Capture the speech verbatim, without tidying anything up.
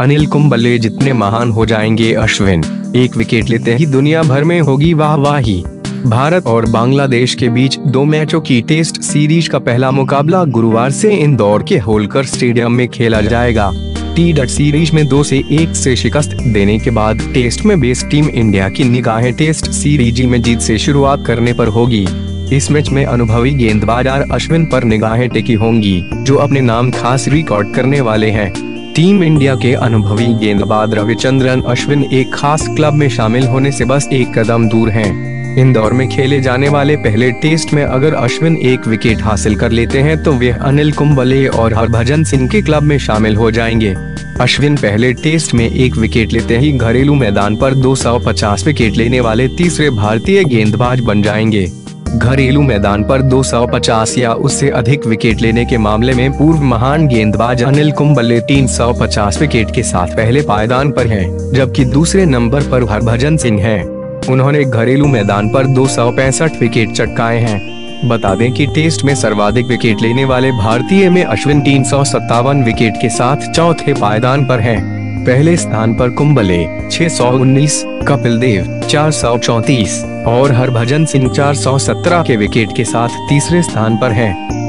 अनिल कुंबले जितने महान हो जाएंगे अश्विन, एक विकेट लेते ही दुनिया भर में होगी वाहवाही। भारत और बांग्लादेश के बीच दो मैचों की टेस्ट सीरीज का पहला मुकाबला गुरुवार से इंदौर के होलकर स्टेडियम में खेला जाएगा। टी ट्वेंटी सीरीज में दो से एक से शिकस्त देने के बाद टेस्ट में बेस टीम इंडिया की निगाहें टेस्ट सीरीज में जीत से शुरुआत करने पर होगी। इस मैच में अनुभवी गेंदबाज अश्विन पर निगाहें टिकी होंगी, जो अपने नाम खास रिकॉर्ड करने वाले हैं। टीम इंडिया के अनुभवी गेंदबाज रविचंद्रन अश्विन एक खास क्लब में शामिल होने से बस एक कदम दूर हैं। इंदौर में खेले जाने वाले पहले टेस्ट में अगर अश्विन एक विकेट हासिल कर लेते हैं तो वे अनिल कुंबले और हरभजन सिंह के क्लब में शामिल हो जाएंगे। अश्विन पहले टेस्ट में एक विकेट लेते ही घरेलू मैदान पर दो सौ पचास विकेट लेने वाले तीसरे भारतीय गेंदबाज बन जाएंगे। घरेलू मैदान पर दो सौ पचास या उससे अधिक विकेट लेने के मामले में पूर्व महान गेंदबाज अनिल कुंबले तीन सौ पचास विकेट के साथ पहले पायदान पर हैं, जबकि दूसरे नंबर पर हरभजन सिंह हैं। उन्होंने घरेलू मैदान पर दो सौ पैंसठ विकेट चटकाए हैं। बता दें कि टेस्ट में सर्वाधिक विकेट लेने वाले भारतीय में अश्विन तीन सौ सत्तावन विकेट के साथ चौथे पायदान पर हैं। पहले स्थान पर कुंबले छह सौ उन्नीस, कपिल देव चार सौ चौंतीस और हरभजन सिंह चार सौ सत्रह के विकेट के साथ तीसरे स्थान पर हैं।